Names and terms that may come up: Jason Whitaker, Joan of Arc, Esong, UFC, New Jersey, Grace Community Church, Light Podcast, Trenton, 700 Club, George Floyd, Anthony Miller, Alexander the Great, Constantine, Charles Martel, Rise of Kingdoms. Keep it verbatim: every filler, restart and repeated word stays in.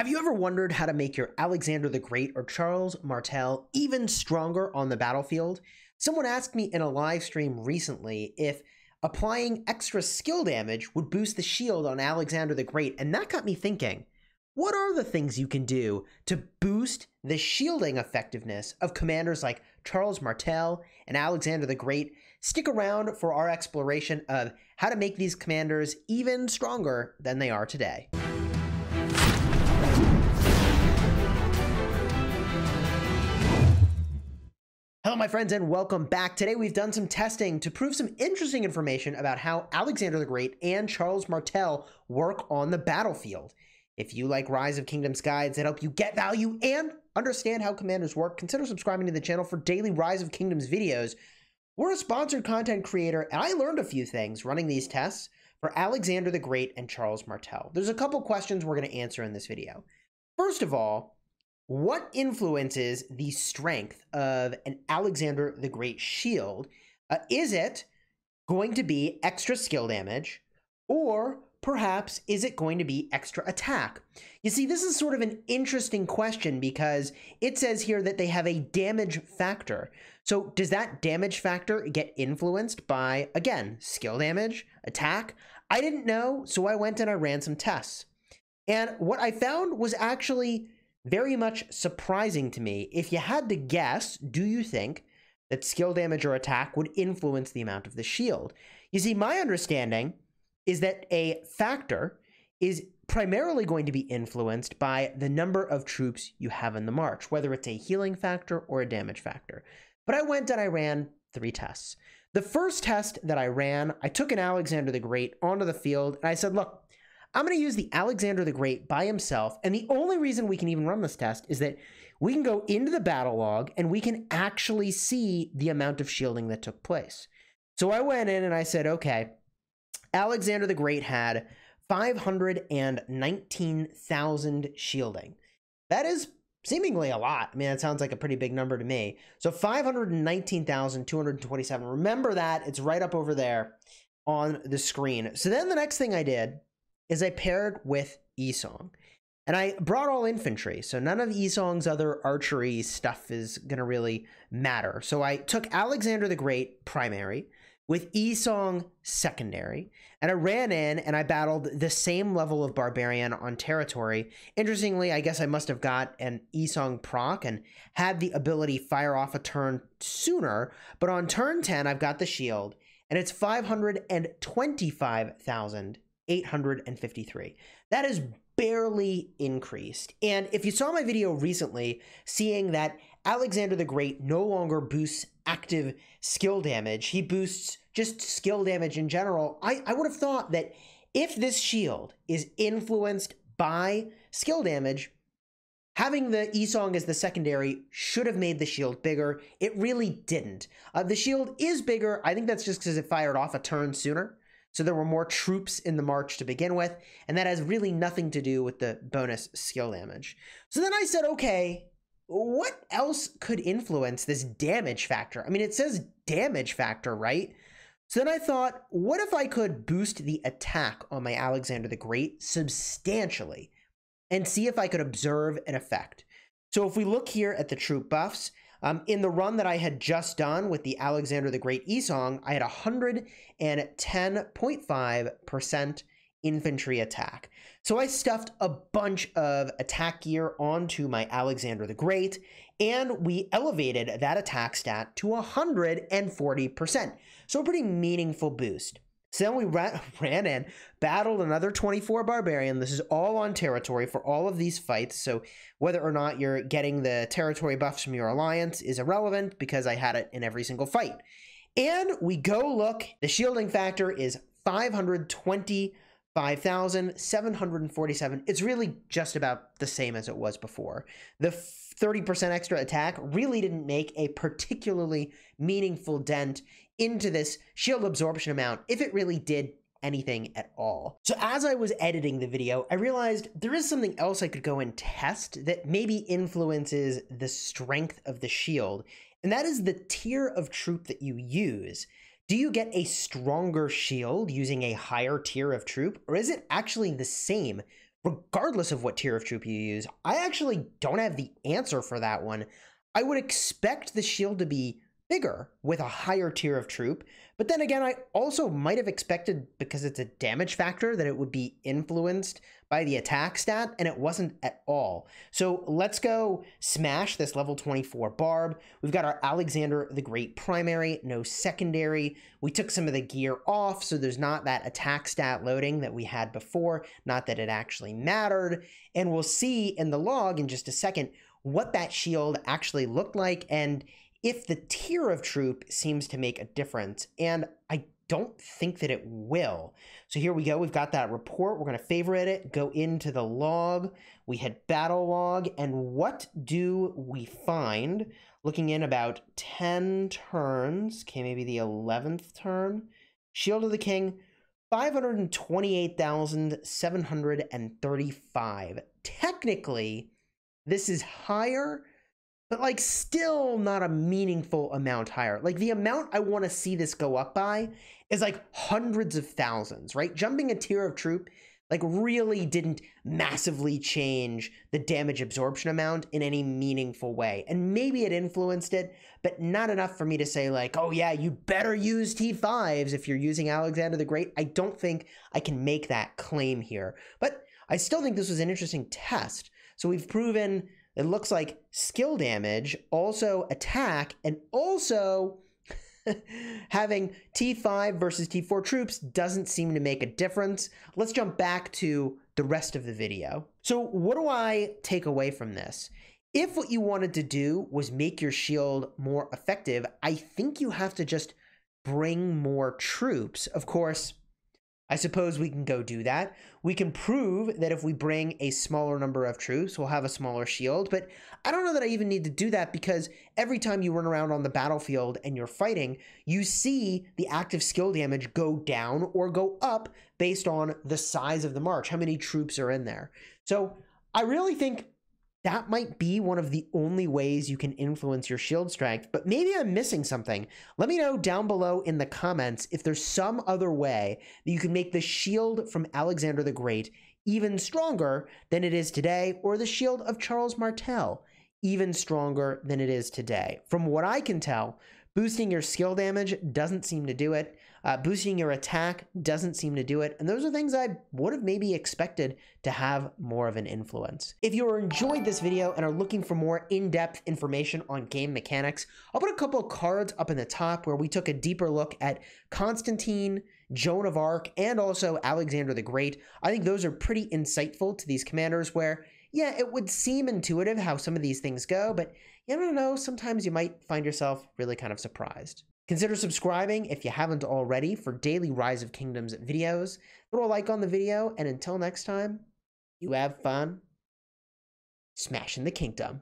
Have you ever wondered how to make your Alexander the Great or Charles Martel even stronger on the battlefield? Someone asked me in a live stream recently if applying extra skill damage would boost the shield on Alexander the Great, and that got me thinking, what are the things you can do to boost the shielding effectiveness of commanders like Charles Martel and Alexander the Great? Stick around for our exploration of how to make these commanders even stronger than they are today. Hello my friends and welcome back. Today we've done some testing to prove some interesting information about how Alexander the Great and Charles Martel work on the battlefield. If you like Rise of Kingdoms guides that help you get value and understand how commanders work, consider subscribing to the channel for daily Rise of Kingdoms videos. We're a sponsored content creator and I learned a few things running these tests for Alexander the Great and Charles Martel. There's a couple questions we're going to answer in this video. First of all, what influences the strength of an Alexander the Great shield? Uh, is it going to be extra skill damage, or perhaps is it going to be extra attack? You see, this is sort of an interesting question because it says here that they have a damage factor. So does that damage factor get influenced by, again, skill damage, attack? I didn't know, so I went and I ran some tests. And what I found was actually very much surprising to me. If you had to guess, do you think that skill damage or attack would influence the amount of the shield? You see, my understanding is that a factor is primarily going to be influenced by the number of troops you have in the march, whether it's a healing factor or a damage factor. But I went and I ran three tests. The first test that I ran, I took an Alexander the Great onto the field and I said, look, I'm going to use the Alexander the Great by himself, and the only reason we can even run this test is that we can go into the battle log and we can actually see the amount of shielding that took place. So I went in and I said, okay, Alexander the Great had five hundred nineteen thousand shielding. That is seemingly a lot. I mean, that sounds like a pretty big number to me. So five hundred nineteen thousand two hundred twenty-seven. Remember that. It's right up over there on the screen. So then the next thing I did is I paired with Esong. And I brought all infantry, so none of Esong's other archery stuff is gonna really matter. So I took Alexander the Great primary, with Esong secondary, and I ran in and I battled the same level of barbarian on territory. Interestingly, I guess I must have got an Esong proc and had the ability fire off a turn sooner, but on turn ten, I've got the shield, and it's five hundred twenty-five thousand. eight hundred fifty-three. That is barely increased. And if you saw my video recently, seeing that Alexander the Great no longer boosts active skill damage, he boosts just skill damage in general, I, I would have thought that if this shield is influenced by skill damage, having the Esong as the secondary should have made the shield bigger. It really didn't. Uh, the shield is bigger. I think that's just because it fired off a turn sooner. So there were more troops in the march to begin with, and that has really nothing to do with the bonus skill damage. So then I said, okay, what else could influence this damage factor? I mean, it says damage factor, right? So then I thought, what if I could boost the attack on my Alexander the Great substantially and see if I could observe an effect? So if we look here at the troop buffs, Um, in the run that I had just done with the Alexander the Great Esong, I had one hundred ten point five percent infantry attack. So I stuffed a bunch of attack gear onto my Alexander the Great, and we elevated that attack stat to one hundred forty percent. So a pretty meaningful boost. So then we ran, ran in, battled another twenty-four barbarian. This is all on territory for all of these fights. So whether or not you're getting the territory buffs from your alliance is irrelevant because I had it in every single fight. And we go look, the shielding factor is five hundred twenty-five thousand seven hundred forty-seven. It's really just about the same as it was before. The thirty percent extra attack really didn't make a particularly meaningful dent into this shield absorption amount, if it really did anything at all. So as I was editing the video, I realized there is something else I could go and test that maybe influences the strength of the shield, and that is the tier of troop that you use. Do you get a stronger shield using a higher tier of troop, or is it actually the same regardless of what tier of troop you use. I actually don't have the answer for that one. I would expect the shield to be bigger with a higher tier of troop, but then again, I also might have expected, because it's a damage factor, that it would be influenced by the attack stat, and it wasn't at all. So let's go smash this level twenty-four barb. We've got our Alexander the Great primary, no secondary. We took some of the gear off, so there's not that attack stat loading that we had before, not that it actually mattered, and we'll see in the log in just a second what that shield actually looked like, and if the tier of troop seems to make a difference, and I don't think that it will. So here we go. We've got that report. We're going to favorite it, go into the log. We hit battle log, and what do we find? Looking in about ten turns, okay, maybe the eleventh turn. Shield of the King, five hundred twenty-eight thousand seven hundred thirty-five. Technically, this is higher, but like still not a meaningful amount higher. Like the amount I want to see this go up by is like hundreds of thousands, right? Jumping a tier of troop like really didn't massively change the damage absorption amount in any meaningful way. And maybe it influenced it, but not enough for me to say like, oh yeah, you better use T fives if you're using Alexander the Great. I don't think I can make that claim here, but I still think this was an interesting test. So we've proven it looks like skill damage, also attack, and also having T five versus T four troops doesn't seem to make a difference. Let's jump back to the rest of the video. So what do I take away from this? If what you wanted to do was make your shield more effective, I think you have to just bring more troops. Of course, I suppose we can go do that. We can prove that if we bring a smaller number of troops, we'll have a smaller shield, but I don't know that I even need to do that, because every time you run around on the battlefield and you're fighting, you see the active skill damage go down or go up based on the size of the march, how many troops are in there. So I really think that might be one of the only ways you can influence your shield strength, but maybe I'm missing something. Let me know down below in the comments if there's some other way that you can make the shield from Alexander the Great even stronger than it is today, or the shield of Charles Martel even stronger than it is today. From what I can tell, boosting your skill damage doesn't seem to do it. Uh, boosting your attack doesn't seem to do it. And those are things I would have maybe expected to have more of an influence. If you enjoyed this video and are looking for more in-depth information on game mechanics, I'll put a couple of cards up in the top where we took a deeper look at Constantine, Joan of Arc, and also Alexander the Great. I think those are pretty insightful to these commanders where, yeah, it would seem intuitive how some of these things go, but you don't know, sometimes you might find yourself really kind of surprised. Consider subscribing if you haven't already for daily Rise of Kingdoms videos. Throw a like on the video, and until next time, you have fun smashing the kingdom.